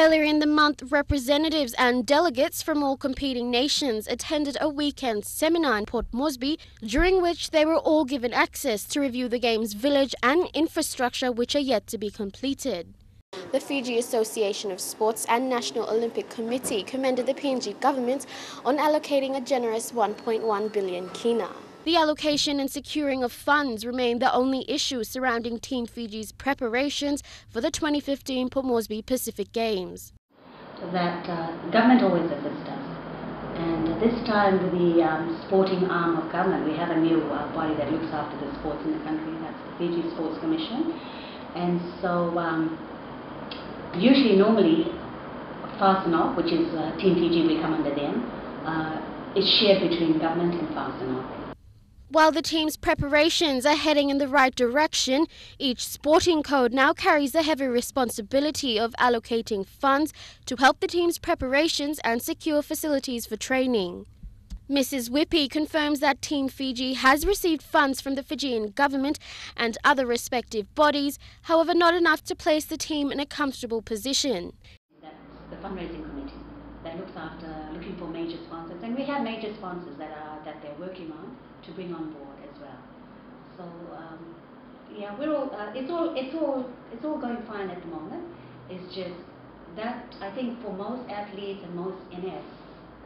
Earlier in the month, representatives and delegates from all competing nations attended a weekend seminar in Port Moresby, during which they were all given access to review the Games village and infrastructure which are yet to be completed. The Fiji Association of Sports and National Olympic Committee commended the PNG government on allocating a generous 1.1 billion kina. The allocation and securing of funds remain the only issue surrounding Team Fiji's preparations for the 2015 Port Moresby Pacific Games. The government always assists us, and this time the sporting arm of government, we have a new body that looks after the sports in the country, that's the Fiji Sports Commission. And so normally FASNOC, which is Team Fiji, we come under them, is shared between government and FASNOC. While the team's preparations are heading in the right direction, each sporting code now carries the heavy responsibility of allocating funds to help the team's preparations and secure facilities for training. Mrs. Whippy confirms that Team Fiji has received funds from the Fijian government and other respective bodies, however not enough to place the team in a comfortable position. That's the fundraising committee that looks after looking for major sponsors, and we have major sponsors that they're working on to bring on board as well. So we're all it's all going fine at the moment. It's just that I think for most athletes and most NS,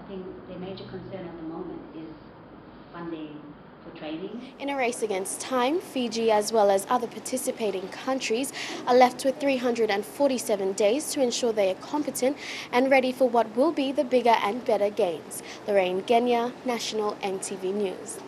I think their major concern at the moment is funding for training. In a race against time, Fiji as well as other participating countries are left with 347 days to ensure they are competent and ready for what will be the bigger and better games. Lorraine Genia, National NTV News.